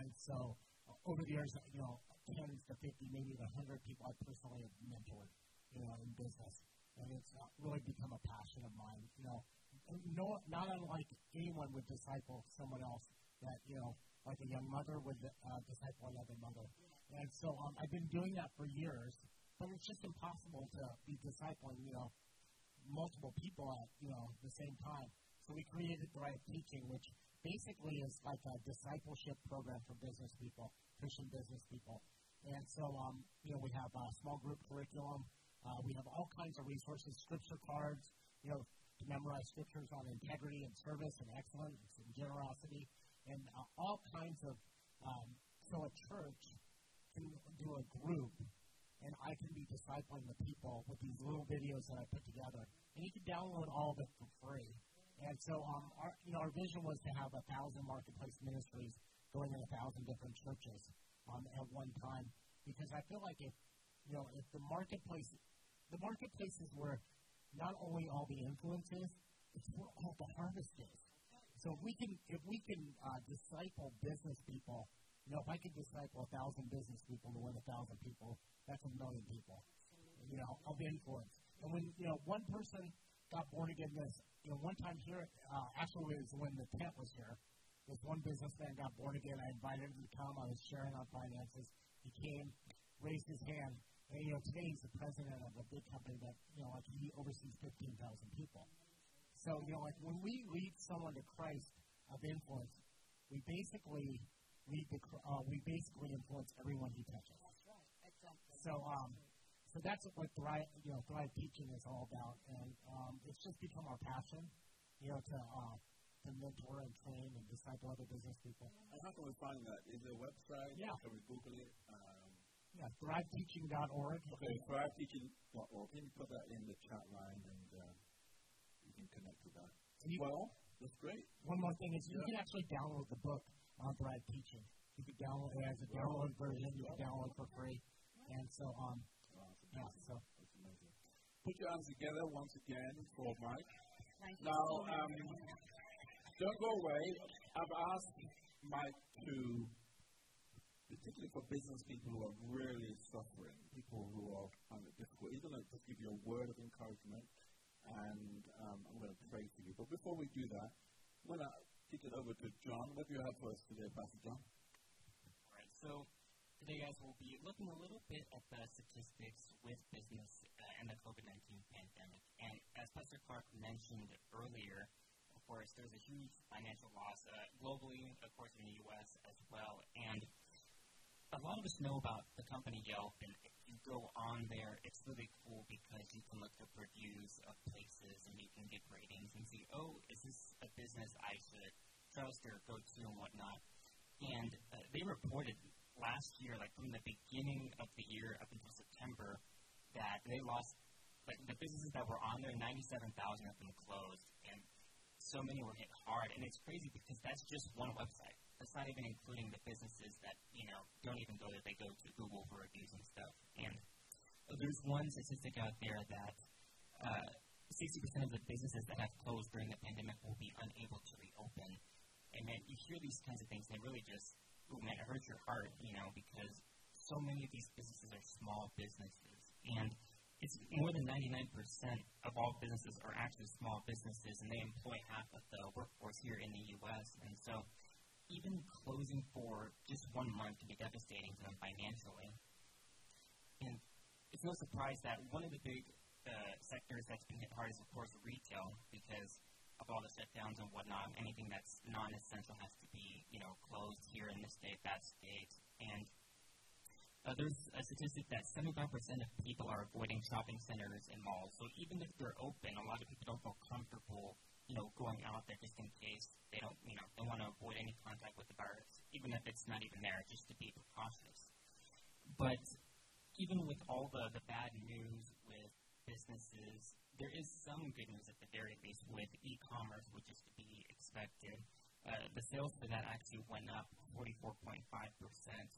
And so over the years, you know, tens to fifty, maybe even one hundred people I personally have mentored, you know, in business. And it's really become a passion of mine, you know. No, not unlike anyone would disciple someone else, that, you know, like a young mother would uh, disciple another mother. And so um, I've been doing that for years, but it's just impossible to be discipling, you know, multiple people at, you know, the same time. So we created Thrive Teaching, which basically is like a discipleship program for business people, Christian business people. And so, um, you know, we have a small group curriculum. Uh, we have all kinds of resources, scripture cards, you know, to memorize scriptures on integrity and service and excellence and generosity, and uh, all kinds of, um, so a church can do a group, and I can be discipling the people with these little videos that I put together. And you can download all of it for free. And so um, our, you know, our vision was to have a thousand marketplace ministries going in a thousand different churches um, at one time, because I feel like if, you know, if the marketplace The marketplace is where not only all the influence is, it's where all the harvest is. So if we can, if we can uh, disciple business people, you know, if I can disciple a thousand business people to win a thousand people, that's a million people, you know, of influence. And when, you know, one person got born again this, you know, one time here, uh, actually it was when the tent was here, this one businessman got born again. I invited him to come. I was sharing on finances. He came, raised his hand. And, you know, today he's the president of a big company that, you know, like he oversees fifteen thousand people. So, you know, like when we lead someone to Christ of influence, we basically lead the, uh, we basically influence everyone he touches. That's right. Exactly. So, um, so that's what Thrive, you know, Thrive Teaching is all about, and um, it's just become our passion, you know, to uh, to mentor and train and disciple other business people. And how can we find that? Is there a website? Yeah. Can we Google it? Um, Yeah, thrive teaching dot org. Okay, thrive teaching dot org. Can you put that in the chat line and uh, you can connect to that? You, well, that's great. One more thing is yeah. You can actually download the book on Thrive Teaching. You can download it as a download version. You can download for free. And so, um, awesome. yeah, so. That's amazing. Put your hands together once again for Mike. Thank you. Now, um, don't go away. I've asked Mike to... particularly for business people who are really suffering, people who are finding it difficult. He's going to just give you a word of encouragement, and um, I'm going to pray for you. But before we do that, I'm going to kick it over to John. What do you have for us today, Pastor John? All right, so today, guys, we'll be looking a little bit at the statistics with business uh, and the COVID nineteen pandemic. And as Pastor Clark mentioned earlier, of course, there's a huge financial loss uh, globally, of course, in the U S as well. And a lot of us know about the company Yelp, and if you go on there, it's really cool because you can look at the reviews of places and you can get ratings and see, oh, is this a business I should trust or go to and whatnot? And uh, they reported last year, like from the beginning of the year up until September, that they lost, like the businesses that were on there, ninety-seven thousand of them closed, and so many were hit hard. And it's crazy because that's just one website. That's not even including the businesses that, you know, don't even go there. They go to Google for reviews and stuff. And there's one statistic out there that uh, sixty percent of the businesses that have closed during the pandemic will be unable to reopen. And then you hear these kinds of things, and it really just ooh, man, it hurts your heart, you know, because so many of these businesses are small businesses. And it's more than ninety-nine percent of all businesses are actually small businesses, and they employ half of the workforce here in the U S. And so even closing for just one month can be devastating to them financially. And it's no surprise that one of the big uh, sectors that's been hit hard is, of course, retail, because of all the shutdowns and whatnot. Anything that's non-essential has to be, you know, closed here in this state, that state. And uh, there's a statistic that seventy-five percent of people are avoiding shopping centers and malls. So even if they're open, a lot of people don't feel comfortable, you know, going out there just in case. They don't, you know, they want to avoid any contact with the virus, even if it's not even there, just to be precautious. But even with all the, the bad news with businesses, there is some good news at the very least with e-commerce, which is to be expected. Uh, the sales for that actually went up forty-four point five percent,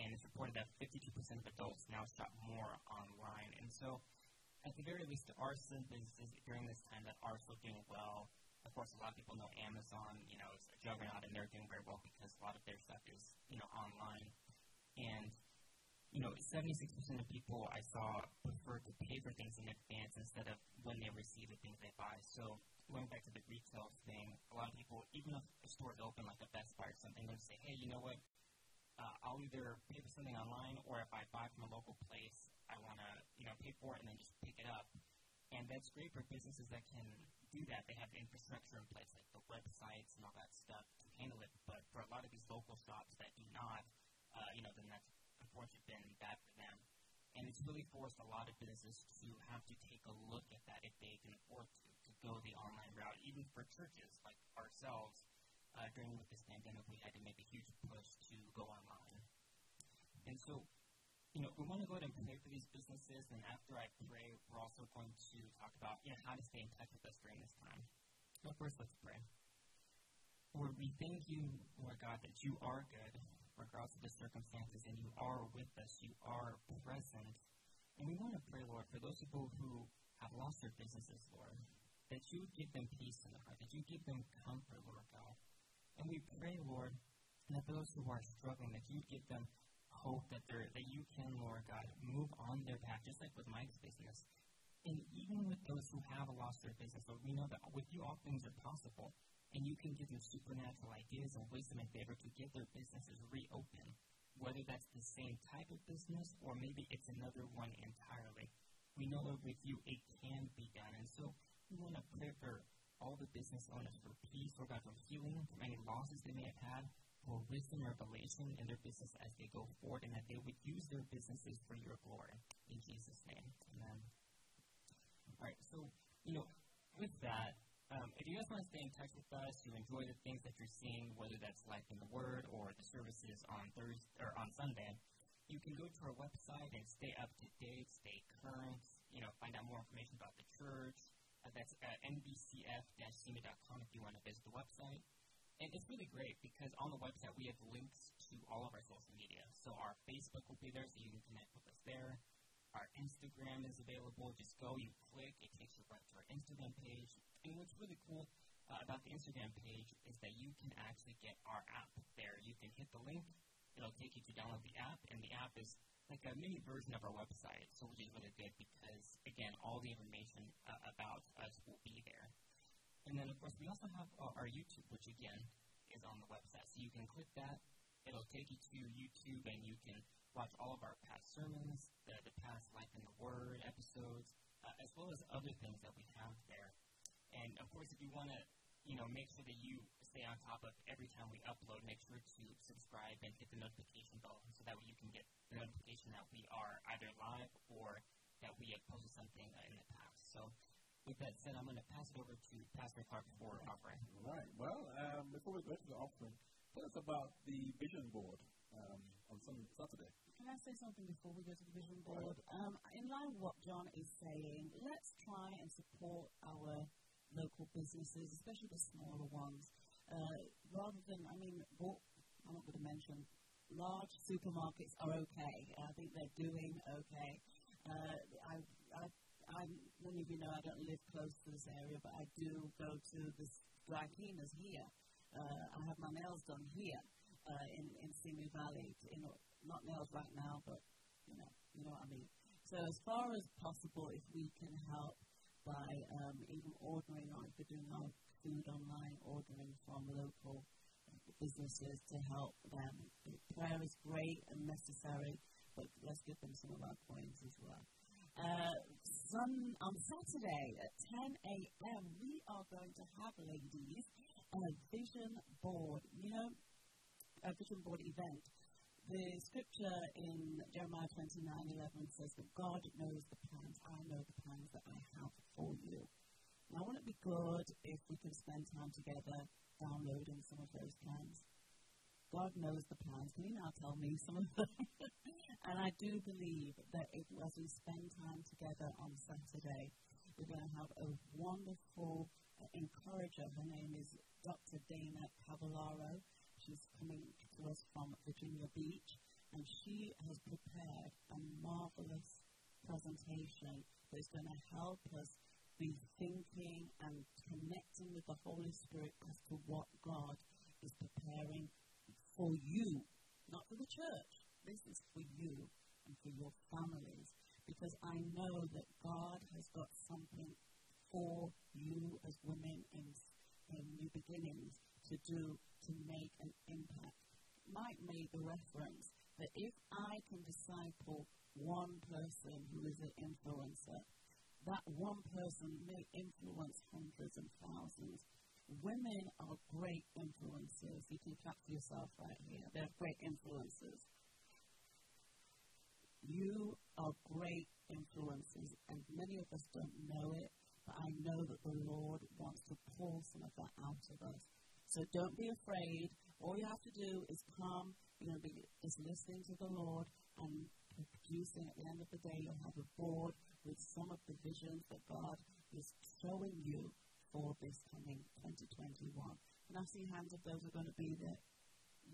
and it's reported that fifty-two percent of adults now shop more online. And so, at the very least, there are some businesses during this time that are still doing well. Of course, a lot of people know Amazon, you know, is a juggernaut, and they're doing very well because a lot of their stuff is, you know, online. And you know, seventy-six percent of people I saw prefer to pay for things in advance instead of when they receive the things they buy. So going back to the retail thing, a lot of people, even if a store is open, like a Best Buy or something, they'll say, hey, you know what, uh, I'll either pay for something online, or if I buy from a local place, I want to, you know, pay for it and then just pick it up. And that's great for businesses that can do that. They have the infrastructure in place, like the websites and all that stuff to handle it. But for a lot of these local shops that do not, uh, you know, then that's unfortunately been bad for them. And it's really forced a lot of businesses to have to take a look at that if they can afford to, to go the online route. Even for churches like ourselves, uh, during with this pandemic, we had to make a huge push to go online. And so, you know, we want to go ahead and pray for these businesses, and after I pray, we're also going to talk about, you know, how to stay in touch with us during this time. So first, let's pray. Lord, we thank you, Lord God, that you are good, regardless of the circumstances, and you are with us, you are present. And we want to pray, Lord, for those people who have lost their businesses, Lord, that you would give them peace in their heart, that you give them comfort, Lord God. And we pray, Lord, that those who are struggling, that you would give them hope that they're, that you can, Lord God, move on their path, just like with Mike's business. And even with those who have lost their business, Lord, we know that with you all things are possible. And you can give them supernatural ideas and wisdom and favor to get their businesses reopened, whether that's the same type of business or maybe it's another one entirely. We know that with you it can be done. And so we want to pray for all the business owners for peace, Lord God, for healing, from any losses they may have had, for wisdom or revelation in their business as they go forward, and that they would use their businesses for your glory. In Jesus' name, amen. All right, so, you know, with that, Um, if you guys want to stay in touch with us, you enjoy the things that you're seeing, whether that's Life in the Word or the services on Thursday or on Sunday, you can go to our website and stay up to date, stay current, you know, find out more information about the church. Uh, that's at n b c f dash simi dot com if you want to visit the website. And it's really great because on the website we have links to all of our social media. So our Facebook will be there, so you can connect with us there. Our Instagram is available. Just go, you click, it takes you right to our Instagram page. And what's really cool uh, about the Instagram page is that you can actually get our app there. You can hit the link, it'll take you to download the app, and the app is like a mini version of our website, so which is really good because, again, all the information uh, about us will be there. And then, of course, we also have uh, our YouTube, which, again, is on the website. So you can click that, it'll take you to YouTube, and you can watch all of our past sermons, the, the past Life in the Word episodes, uh, as well as other things that we have there. And, of course, if you want to, you know, make sure that you stay on top of every time we upload, make sure to subscribe and hit the notification bell so that way you can get the notification that we are either live or that we have posted something uh, in the past. So, with that said, I'm going to pass it over to Pastor Clark for an offering. Right. Well, um, before we go to the offering, tell us about the vision board. Um, on Saturday. Can I say something before we go to the vision board? Um, in line with what John is saying, let's try and support our local businesses, especially the smaller ones. Uh, rather than, I mean, what, I'm not going to mention, large supermarkets are okay. I think they're doing okay. Uh, I, I, I, many of you know I don't live close to this area, but I do go to the dry cleaners here. Uh, I have my nails done here. Uh, in, in Simi Valley, you know, not nails right now, but you know, you know what I mean. So as far as possible, if we can help by um, even ordering, like we're doing our food online, ordering from local businesses to help them. Prayer is great and necessary, but let's give them some of our coins as well. Uh, some, on Saturday at ten a m, we are going to have, ladies, a vision board, you know, a vision board event. The scripture in Jeremiah twenty-nine eleven says that God knows the plans. I know the plans that I have for you. Now, wouldn't it be good if we could spend time together downloading some of those plans? God knows the plans. Can you now tell me some of them? And I do believe that if, as we spend time together on Saturday, we're going to have a wonderful uh, encourager. Her name is Doctor Dana Cavallaro. She's coming to us from Virginia Beach, and she has prepared a marvelous presentation that's going to help us be thinking and connecting with the Holy Spirit as to what God is preparing for you, not for the church. This is for you and for your families, because I know that God has got something for you as women in, in New Beginnings to do to make an impact. Mike made the reference that if I can disciple one person who is an influencer, that one person may influence hundreds and thousands. Women are great influencers. You can capture yourself right here. They're great influencers. You are great influencers, and many of us don't know it, but I know that the Lord wants to pull some of that out of us. So don't be afraid. All you have to do is come, you know, be, is listening to the Lord and producing. At the end of the day, you'll have a board with some of the visions that God is showing you for this coming twenty twenty-one. And I see hands of those who are going to be there.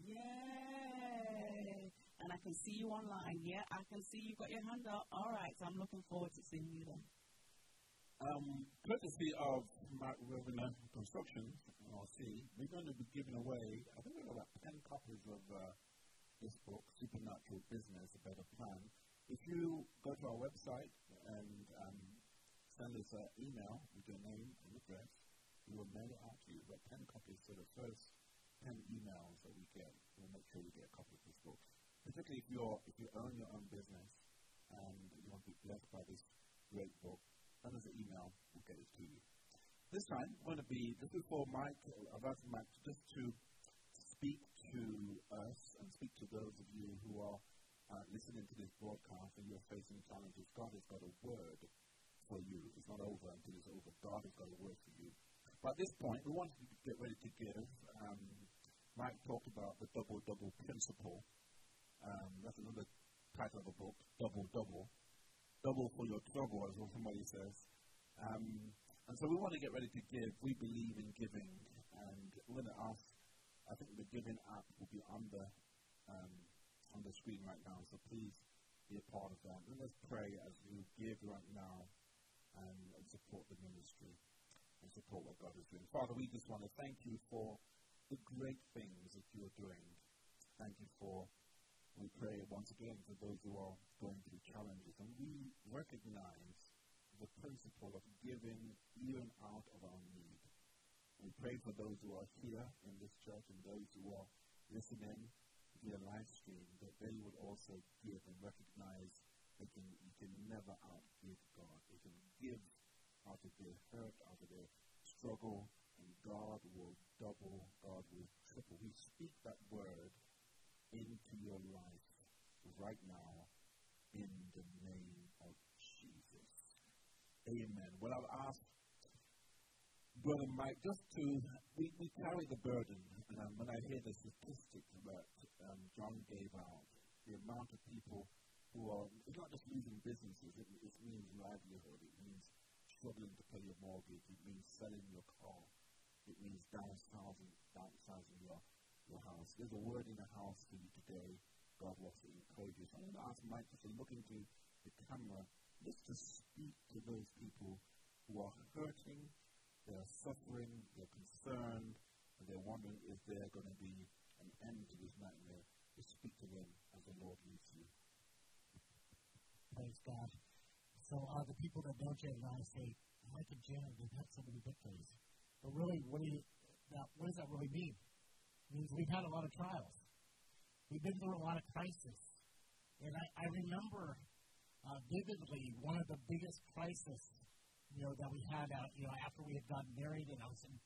Yay! And I can see you online. Yeah, I can see you've got your hand up. All right, so I'm looking forward to seeing you then. Um, courtesy of Mike Rovner Construction, L L C, we're going to be giving away, I think we've got about ten copies of uh, this book, Supernatural Business, A Better Plan. If you go to our website and um, send us an email with your name and address, we will mail it out to you. We've got ten copies, so the first ten emails that we get, we'll make sure we get a copy of this book. Particularly if, you're, if you own your own business and you want to be blessed by this great book, send us an email, we'll get it to you. This time, we're going to be, this is for Mike, I've asked Mike just to speak to us and speak to those of you who are Uh, listening to this broadcast and you're facing challenges. God has got a word for you. It's not over until it's over. God has got a word for you. But at this point, we want you to get ready to give. Um, Mike talked about the double-double principle. Um, that's another title of the book, double-double. Double for your trouble, as what somebody says. Um, and so we want to get ready to give. We believe in giving. And we're going to ask, I think the giving app will be under um, on the screen right now, so please be a part of that. And let's pray as you give right now and, and support the ministry and support what God is doing. Father, we just want to thank you for the great things that you are doing. Thank you for, we pray once again for those who are going through challenges. And we recognize the principle of giving even out of our need. We pray for those who are here in this church and those who are listening via live stream, that they would also give and recognize they can, you can never outgive God. They can give out of their hurt, out of their struggle, and God will double, God will triple. We speak that word into your life right now in the name of Jesus. Amen. Well, I'll ask Brother Mike just to, we, we carry the burden. Um, when I hear the statistics that um, John gave out, the amount of people who are, it's not just losing businesses, it, it means livelihood, it means struggling to pay your mortgage, it means selling your car, it means downsizing, downsizing your, your house. There's a word in the house for you today. God wants to encourage you. So I'm going to ask Mike to say, look into the camera, let's just speak to those people who are hurting, they're suffering, they're concerned, and they're wondering if there's going to be an end to this nightmare. Just Praise God. So uh, the people that know Janet and I say, Mike and Janet, we've had so many victories. But really, what, do you, now, what does that really mean? It means we've had a lot of trials. We've been through a lot of crises. And I, I remember uh, vividly one of the biggest crises, you know, that we had uh, you know, after we had gotten married and I was in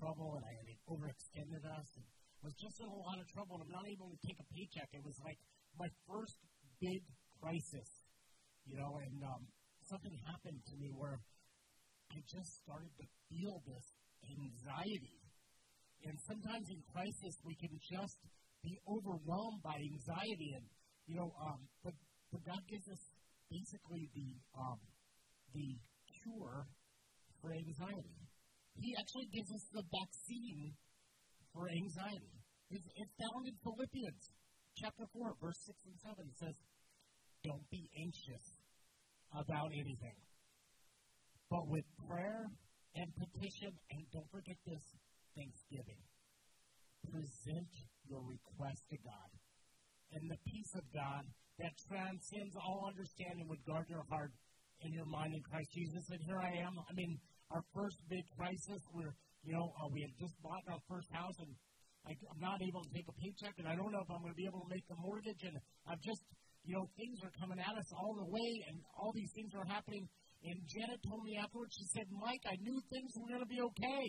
trouble and I had overextended us and was just in a lot of trouble and I'm not able to take a paycheck. It was like my first big crisis, you know, and um, something happened to me where I just started to feel this anxiety. And sometimes in crisis we can just be overwhelmed by anxiety. And, you know, um, but, but God gives us basically the, um, the cure for anxiety. He actually gives us the vaccine for anxiety. It's, it's found in Philippians chapter four, verse six and seven. It says, don't be anxious about anything, but with prayer and petition, and don't forget this, thanksgiving, present your request to God, and the peace of God that transcends all understanding would guard your heart and your mind in Christ Jesus. And here I am. I mean, our first big crisis where, you know, uh, we had just bought our first house, and I, I'm not able to take a paycheck, and I don't know if I'm going to be able to make a mortgage, and I've just, you know, things are coming at us all the way, and all these things are happening. And Janet told me afterwards, she said, Mike, I knew things were going to be okay.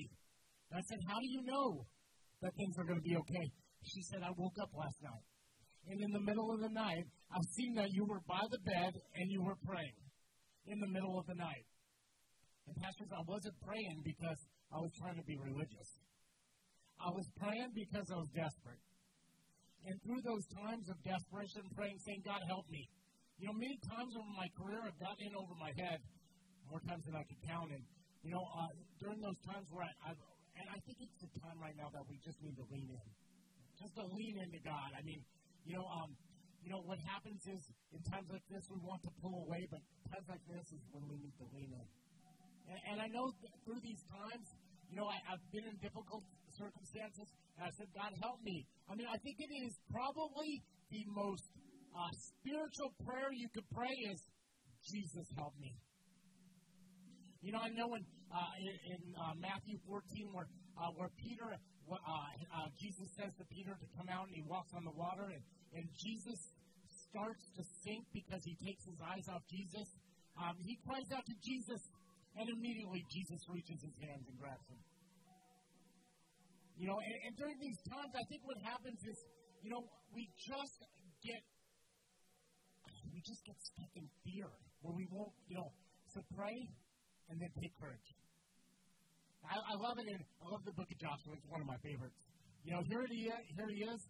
And I said, how do you know that things are going to be okay? She said, I woke up last night, and in the middle of the night, I've seen that you were by the bed and you were praying in the middle of the night. And pastors, I wasn't praying because I was trying to be religious. I was praying because I was desperate. And through those times of desperation, praying, saying, God, help me. You know, many times over my career, I've gotten in over my head, more times than I could count. And, you know, uh, during those times where I, I've, and I think it's the time right now that we just need to lean in. Just to lean into God. I mean, you know, um, you know, what happens is in times like this, we want to pull away, but times like this is when we need to lean in. And, and I know th- through these times, you know, I, I've been in difficult circumstances, and I said, God, help me. I mean, I think it is probably the most uh, spiritual prayer you could pray is, Jesus, help me. You know, I know in, uh, in, in uh, Matthew fourteen where, uh, where Peter, uh, uh, Jesus says to Peter to come out, and he walks on the water, and, and Jesus starts to sink because he takes his eyes off Jesus. Um, he cries out to Jesus, and immediately Jesus reaches his hands and grabs him. You know, and, and during these times, I think what happens is, you know, we just get, we just get stuck in fear where we won't, you know, so pray and then take courage. I, I love it. In, I love the book of Joshua. It's one of my favorites. You know, here he is. Here he is.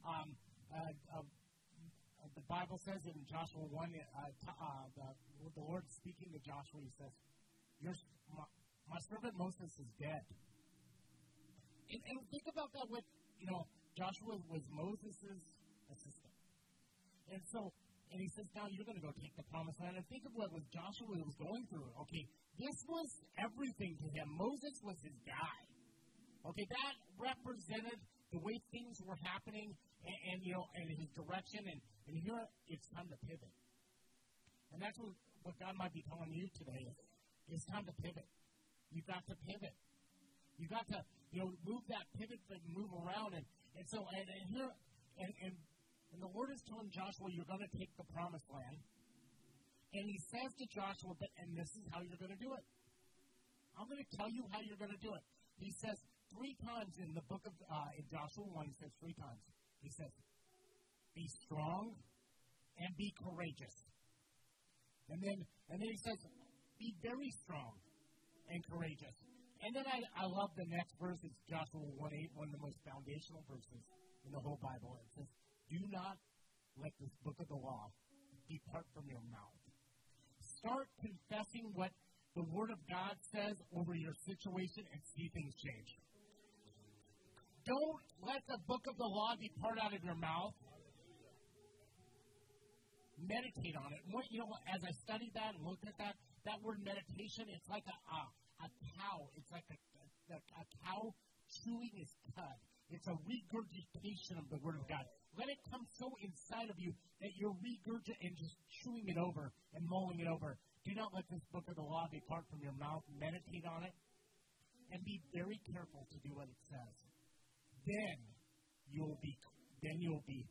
Um, uh, uh, the Bible says in Joshua one, uh, uh, the, the Lord speaking to Joshua, he says, Your, my, my servant Moses is dead. And, and think about that with, you know, Joshua was Moses' assistant. And so, and he says, now you're going to go take the promised land. And think of what was Joshua was going through. Okay, this was everything to him. Moses was his guy. Okay, that represented the way things were happening and, and you know, and his direction. And, and here it's time to pivot. And that's what, what God might be telling you today is, it's time to pivot. You've got to pivot. You've got to, you know, move that pivot and move around. And, and so, and, and here, and, and, and the Lord is telling Joshua, you're going to take the promised land. And he says to Joshua, but, and this is how you're going to do it. I'm going to tell you how you're going to do it. He says three times in the book of, uh, in Joshua one, he says three times. He says, be strong and be courageous. And then, and then he says, be very strong and courageous. And then I, I love the next verse. It's Joshua one eight, one of the most foundational verses in the whole Bible. It says, do not let this book of the law depart from your mouth. Start confessing what the Word of God says over your situation and see things change. Don't let the book of the law depart out of your mouth. Meditate on it. What, you know, as I studied that and looked at that, that word meditation, it's like a uh, a cow. It's like a, a, a cow chewing his cud. It's a regurgitation of the Word of God. Let it come so inside inside of you that you're regurgitating and just chewing it over and mulling it over. Do not let this book of the law depart from your mouth. Meditate on it and be very careful to do what it says. Then you'll be, then you'll be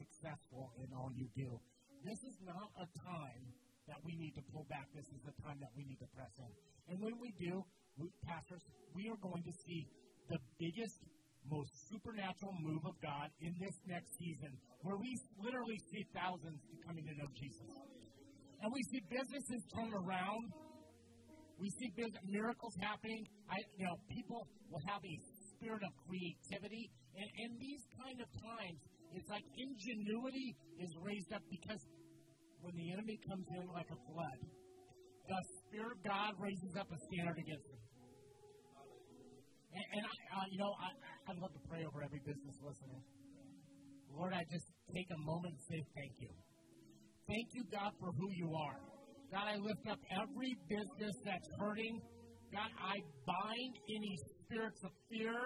successful in all you do. This is not a time that we need to pull back. This is a time that we need to press in. And when we do, we, pastors, we are going to see the biggest, most supernatural move of God in this next season, where we literally see thousands coming to know Jesus. And we see businesses turn around. We see business miracles happening. I, you know, people will have a spirit of creativity. And in these kind of times, it's like ingenuity is raised up, because when the enemy comes in like a flood, the Spirit of God raises up a standard against him. And, and I, uh, you know, I, I'd love to pray over every business listener. Lord, I just take a moment and say thank you. Thank you, God, for who you are. God, I lift up every business that's hurting. God, I bind any spirits of fear,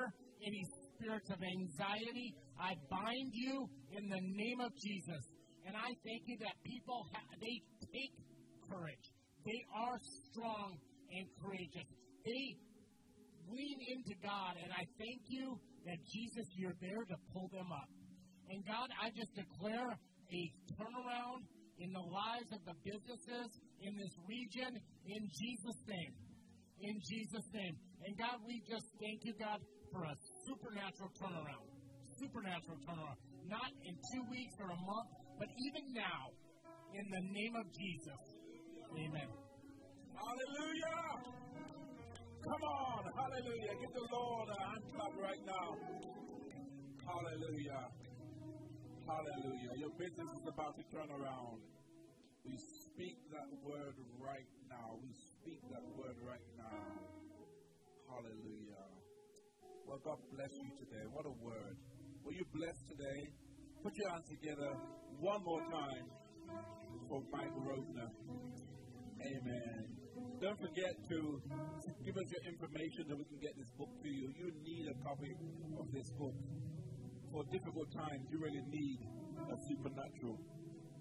any spirits of anxiety. I bind you in the name of Jesus. And I thank you that people, ha- they take courage. They are strong and courageous. They lean into God, and I thank you that, Jesus, you're there to pull them up. And, God, I just declare a turnaround in the lives of the businesses in this region in Jesus' name. In Jesus' name. And, God, we just thank you, God, for a supernatural turnaround. Supernatural turnaround. Not in two weeks or a month, but even now, in the name of Jesus. Amen. Hallelujah. Come on. Hallelujah. Give the Lord a hand clap right now. Hallelujah. Hallelujah. Your business is about to turn around. We speak that word right now. We speak that word right now. Hallelujah. Well, God bless you today. What a word. Were you blessed today? Put your hands together one more time for Mike Rovner. Amen. Don't forget to give us your information so we can get this book to you. You need a copy of this book. For difficult times, you really need a supernatural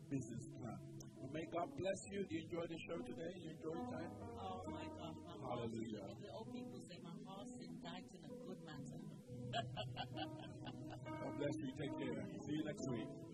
business plan. Well, may God bless you. Do you enjoy the show today? You enjoy time? Oh, my God. My Hallelujah. House, the old people say, my heart died in a good matter. God bless you. Take care. See you next week.